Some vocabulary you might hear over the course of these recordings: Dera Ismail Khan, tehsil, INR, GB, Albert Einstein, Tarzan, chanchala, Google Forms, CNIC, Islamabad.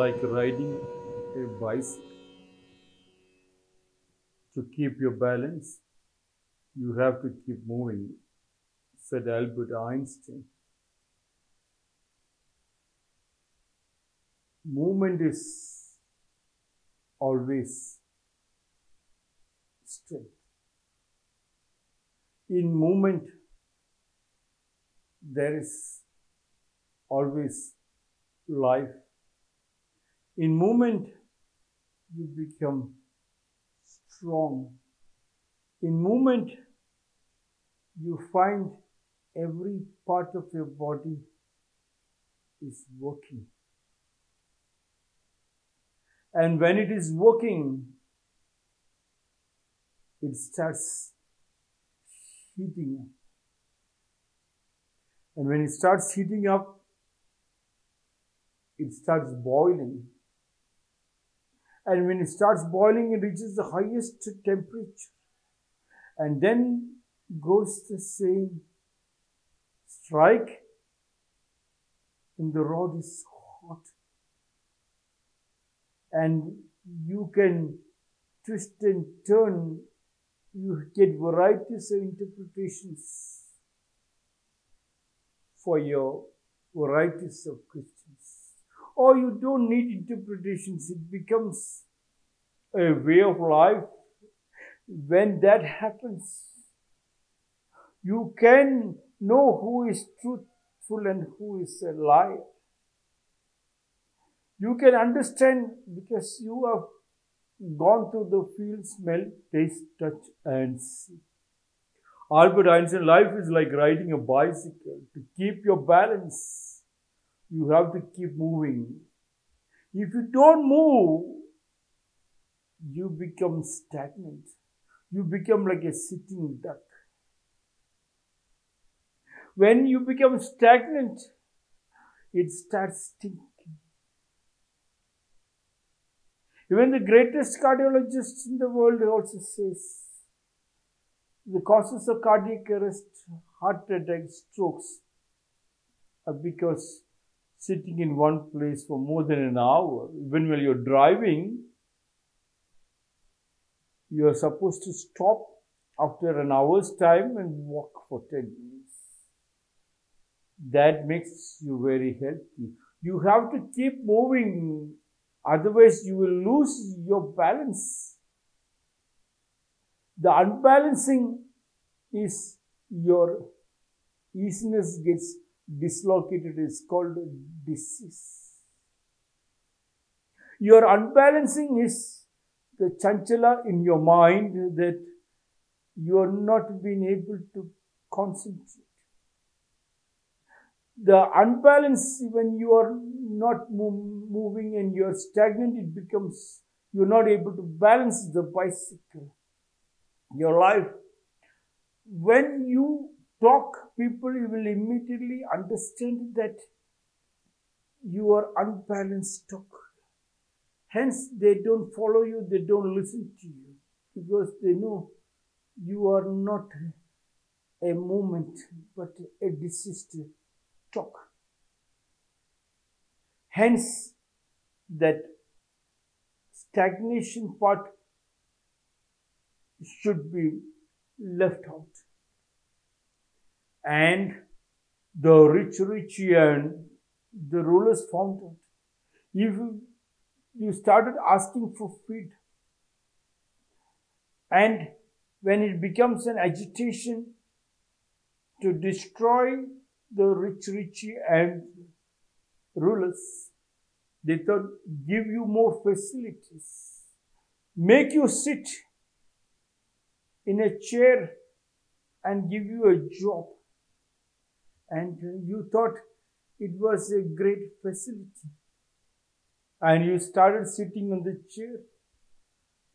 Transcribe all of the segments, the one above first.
like riding a bicycle. To keep your balance, you have to keep moving, said Albert Einstein. Movement is always strength. In movement, there is always life. In movement, you become strong. In movement, you find every part of your body is working. And when it is working, it starts heating up. And when it starts heating up, it starts boiling. And when it starts boiling, it reaches the highest temperature. And then goes the saying, strike, and the rod is hot. And you can twist and turn, you get varieties of interpretations for your varieties of questions. Or you don't need interpretations, it becomes a way of life. When that happens, you can know who is truthful and who is a liar. You can understand because you have gone through the field, smell, taste, touch, and see. Albert Einstein, life is like riding a bicycle. To keep your balance, you have to keep moving. If you don't move, you become stagnant. You become like a sitting duck. When you become stagnant, it starts stinking. Even the greatest cardiologists in the world also says, the causes of cardiac arrest, heart attack, strokes are because sitting in one place for more than an hour, even while you're driving, you are supposed to stop after an hour's time and walk for 10 minutes. That makes you very healthy. You have to keep moving, otherwise you will lose your balance. The unbalancing is your easiness gets dislocated. It's called disease. Your unbalancing is the chanchala in your mind that you are not being able to concentrate. The unbalance when you are not moving and you are stagnant, it becomes you are not able to balance the bicycle. Your life. When you talk people, you will immediately understand that you are unbalanced talker. Hence, they don't follow you, they don't listen to you because they know you are not a movement but a diseased talk. Hence, that stagnation part should be left out. And the Richie and the rulers found out. If you started asking for feed, and when it becomes an agitation to destroy the Richie and rulers, they thought, give you more facilities, make you sit in a chair and give you a job. And you thought it was a great facility. And you started sitting on the chair.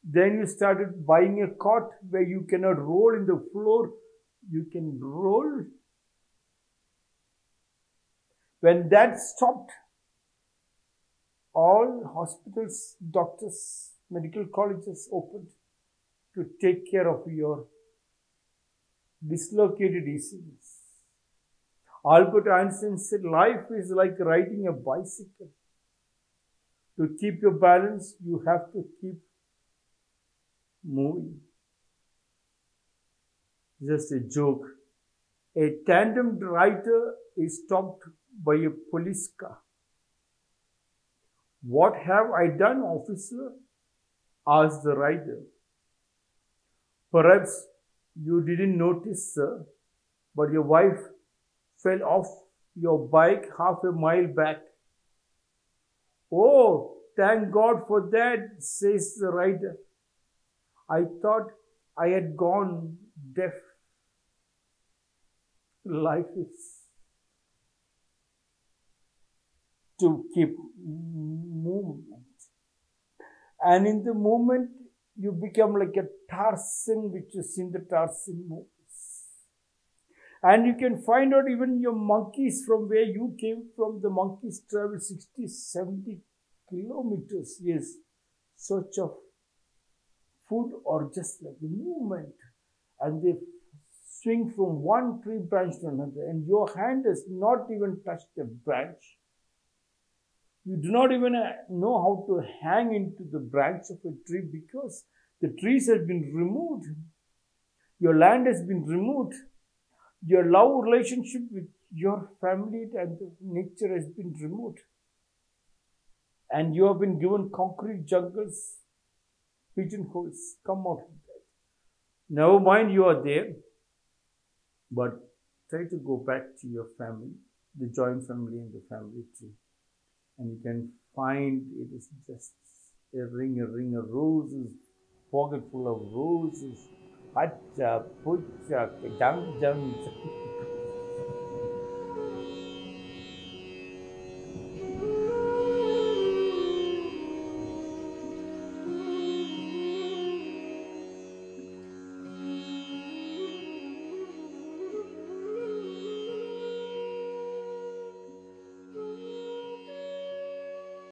Then you started buying a cot where you cannot roll in the floor. You can roll. When that stopped, all hospitals, doctors, medical colleges opened to take care of your dislocated easiness. Albert Einstein said, life is like riding a bicycle. To keep your balance, you have to keep moving. Just a joke. A tandem rider is stopped by a police car. "What have I done, officer?" asked the rider. "Perhaps you didn't notice, sir, but your wife fell off your bike half a mile back." "Oh, thank God for that," says the rider. "I thought I had gone deaf." Life is to keep movement. And in the movement, you become like a Tarzan, which you see in the Tarzan movies. And you can find out even your monkeys from where you came from. The monkeys travel 60, 70 kilometers, yes, search of food or just like movement. And they swing from one tree branch to another. And your hand has not even touched a branch. You do not even know how to hang into the branch of a tree because the trees have been removed. Your land has been removed. Your love relationship with your family and nature has been removed. And you have been given concrete jungles, pigeonholes. Come out of that. Never mind, you are there. But try to go back to your family, the joint family and the family tree. And you can find it is just a ring of roses, pocket full of roses. Hacha, pucha, jang, jang, jang.